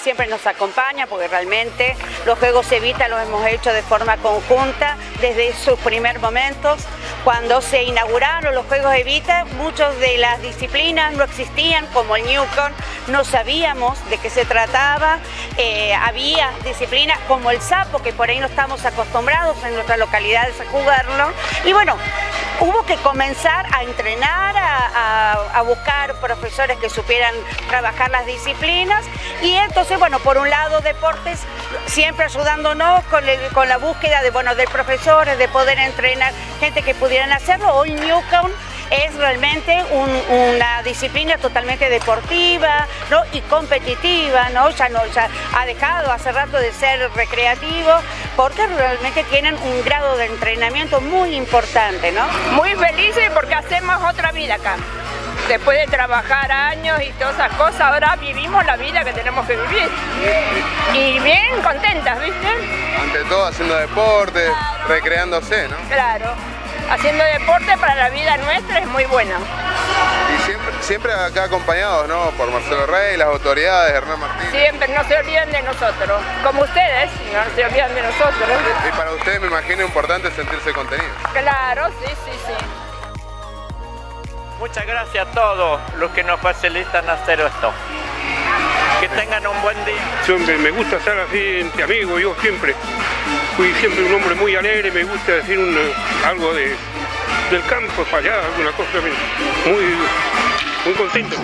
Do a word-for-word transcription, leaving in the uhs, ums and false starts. siempre nos acompaña, porque realmente los Juegos Evita los hemos hecho de forma conjunta desde sus primeros momentos. Cuando se inauguraron los Juegos Evita, muchas de las disciplinas no existían, como el Newcom, no sabíamos de qué se trataba. Eh, había disciplinas como el Sapo, que por ahí no estamos acostumbrados en nuestras localidades a jugarlo. Y bueno, hubo que comenzar a entrenar, a, a, a buscar profesores que supieran trabajar las disciplinas. Y entonces, bueno, por un lado deportes, siempre ayudándonos con, el, con la búsqueda de, bueno, de profesores, de poder entrenar gente que pudieran hacerlo. Hoy Newcom es realmente un, una disciplina totalmente deportiva, ¿no? Y competitiva, ¿no? Ya, no, ya ha dejado hace rato de ser recreativo, porque realmente tienen un grado de entrenamiento muy importante, ¿no? Muy felices porque hacemos otra vida acá. Después de trabajar años y todas esas cosas, ahora vivimos la vida que tenemos que vivir. Y bien contentas, ¿viste? Ante todo haciendo deporte, claro. Recreándose, ¿no? Claro. Haciendo deporte para la vida nuestra es muy buena. Y siempre, siempre acá acompañados, ¿no? Por Marcelo Rey, las autoridades, Hernán Martínez. Siempre, no se olviden de nosotros. Como ustedes, no se olviden de nosotros. Y para ustedes me imagino importante sentirse contenidos. Claro, sí, sí, sí. Muchas gracias a todos los que nos facilitan hacer esto. Que tengan un buen día. Yo me, me gusta estar así entre amigos, yo siempre. Fui siempre un hombre muy alegre, me gusta decir un, algo de, del campo para allá, alguna cosa muy, muy contento.